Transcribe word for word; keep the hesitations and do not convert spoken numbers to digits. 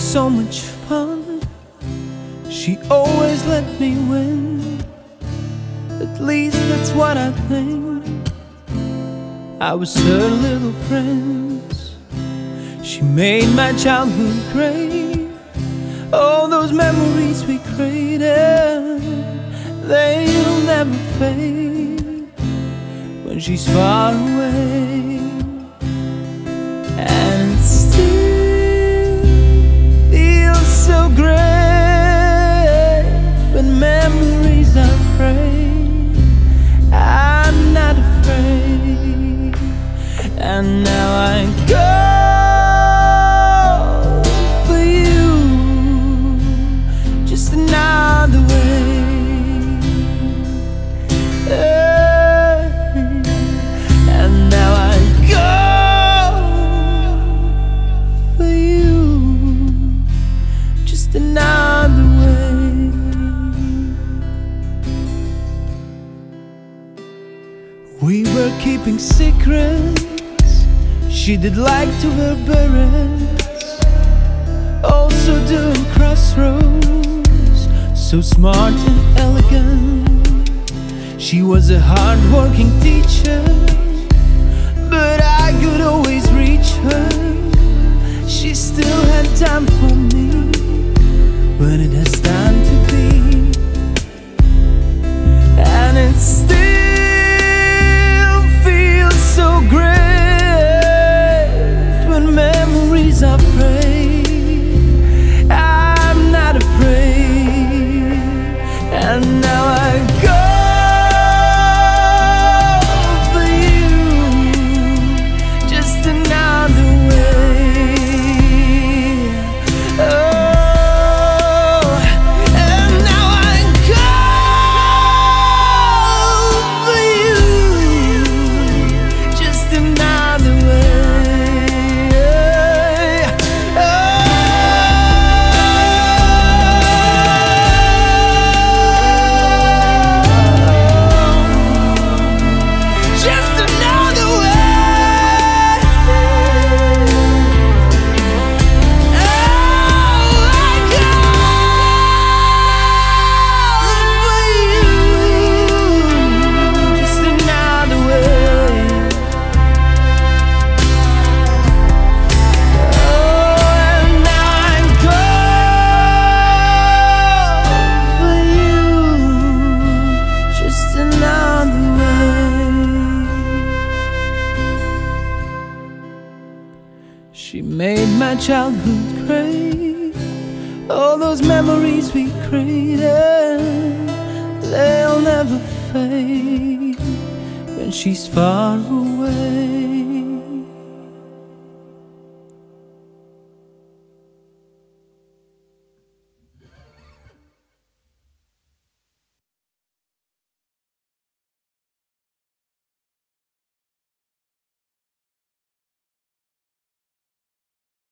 having so much fun. She always let me win. At least that's what I think. I was her little prince. She made my childhood great. All those memories we created, they'll never fade when she's far away. And it still feels so great when memories are frayed. I'm not afraid. And now I go for you, just another way. And now I go for you, just another way. We were keeping secrets. She did like to wear berets, also doing crossroads, so smart and elegant. She was a hard-working teacher, but I could always reach her. She still had time for me when it has time to be. And it still feels so great when memories are frayed. I'm not afraid. And now I go childhood great. All those memories we created, they'll never fade when she's far away.